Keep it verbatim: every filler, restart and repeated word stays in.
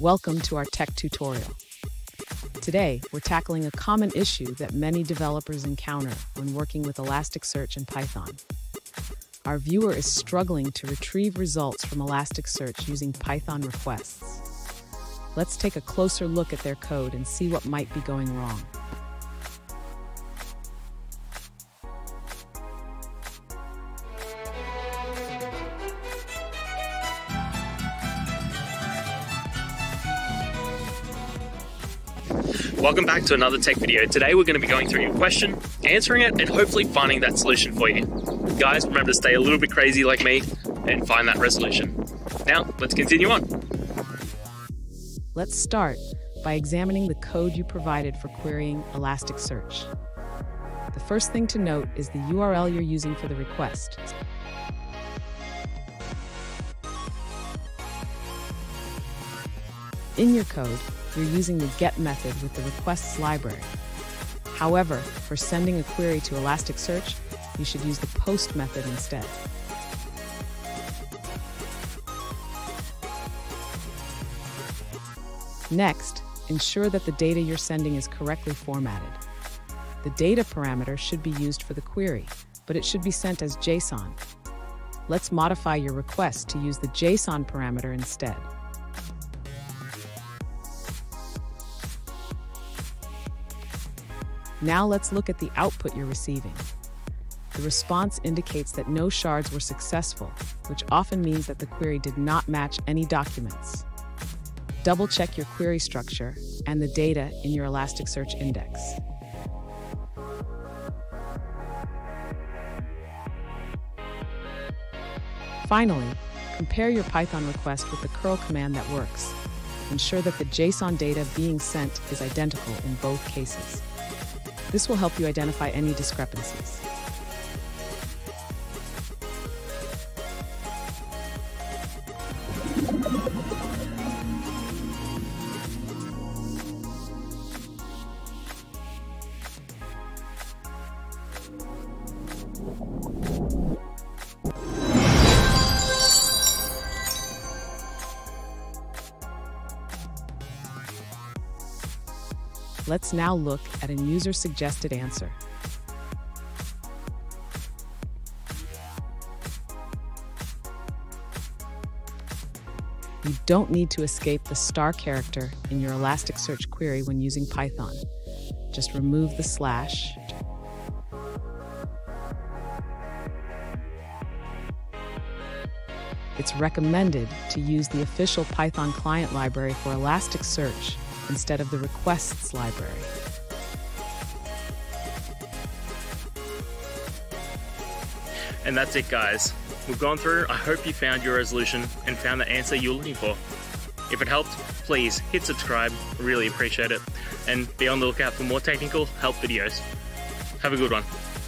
Welcome to our tech tutorial. Today, we're tackling a common issue that many developers encounter when working with Elasticsearch and Python. Our viewer is struggling to retrieve results from Elasticsearch using Python requests. Let's take a closer look at their code and see what might be going wrong. Welcome back to another tech video. Today we're going to be going through your question, answering it, and hopefully finding that solution for you. Guys, remember to stay a little bit crazy like me and find that resolution. Now, let's continue on. Let's start by examining the code you provided for querying Elasticsearch. The first thing to note is the U R L you're using for the request. In your code, you're using the GET method with the Requests library. However, for sending a query to Elasticsearch, you should use the POST method instead. Next, ensure that the data you're sending is correctly formatted. The data parameter should be used for the query, but it should be sent as JSON. Let's modify your request to use the JSON parameter instead. Now let's look at the output you're receiving. The response indicates that no shards were successful, which often means that the query did not match any documents. Double-check your query structure and the data in your Elasticsearch index. Finally, compare your Python request with the curl command that works. Ensure that the JSON data being sent is identical in both cases. This will help you identify any discrepancies. Let's now look at an user-suggested answer. You don't need to escape the star character in your Elasticsearch query when using Python. Just remove the slash . It's recommended to use the official Python client library for Elasticsearch instead of the Requests library. And that's it, guys. We've gone through. I hope you found your resolution and found the answer you're looking for. If it helped, please hit subscribe. I really appreciate it. And be on the lookout for more technical help videos. Have a good one.